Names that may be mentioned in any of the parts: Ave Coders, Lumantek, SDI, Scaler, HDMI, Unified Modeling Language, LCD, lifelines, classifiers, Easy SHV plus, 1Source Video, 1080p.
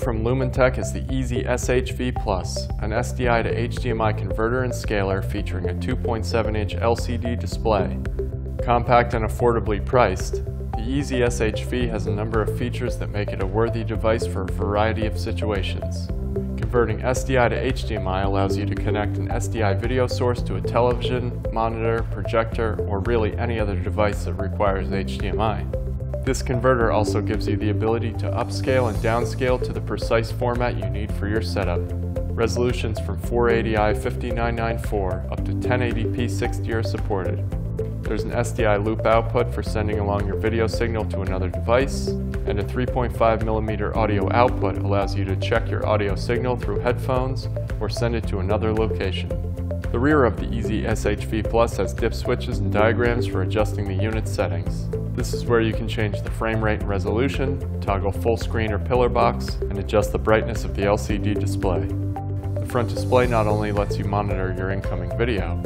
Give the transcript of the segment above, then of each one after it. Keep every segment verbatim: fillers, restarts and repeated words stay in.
from Lumantek is the Easy S H V plus, an S D I to H D M I converter and scaler featuring a two point seven inch L C D display. Compact and affordably priced, the Easy S H V has a number of features that make it a worthy device for a variety of situations. Converting S D I to H D M I allows you to connect an S D I video source to a television, monitor, projector, or really any other device that requires H D M I. This converter also gives you the ability to upscale and downscale to the precise format you need for your setup. Resolutions from four eighty i fifty-nine ninety-four up to ten eighty p sixty are supported. There's an S D I loop output for sending along your video signal to another device, and a three point five millimeter audio output allows you to check your audio signal through headphones or send it to another location. The rear of the Easy S H V plus has dip switches and diagrams for adjusting the unit settings. This is where you can change the frame rate and resolution, toggle full screen or pillar box, and adjust the brightness of the L C D display. The front display not only lets you monitor your incoming video,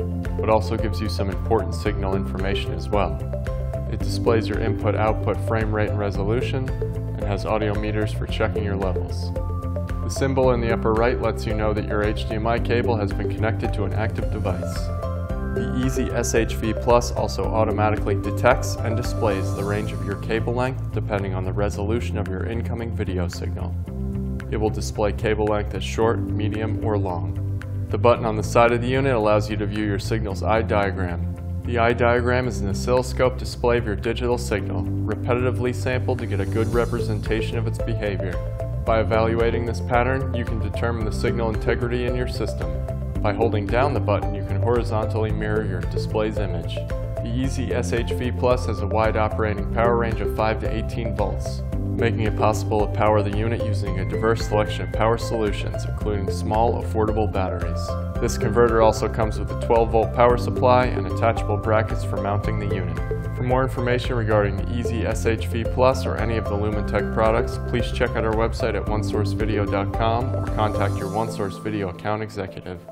but also gives you some important signal information as well. It displays your input-output frame rate and resolution, and has audio meters for checking your levels. The symbol in the upper right lets you know that your H D M I cable has been connected to an active device. The Easy S H V plus also automatically detects and displays the range of your cable length depending on the resolution of your incoming video signal. It will display cable length as short, medium, or long. The button on the side of the unit allows you to view your signal's eye diagram. The eye diagram is an oscilloscope display of your digital signal, repetitively sampled to get a good representation of its behavior. By evaluating this pattern, you can determine the signal integrity in your system. By holding down the button, you can horizontally mirror your display's image. The Easy S H V plus has a wide operating power range of five to eighteen volts. Making it possible to power the unit using a diverse selection of power solutions, including small, affordable batteries. This converter also comes with a twelve volt power supply and attachable brackets for mounting the unit. For more information regarding the Easy S H V plus or any of the Lumantek products, please check out our website at one source video dot com or contact your one source Video account executive.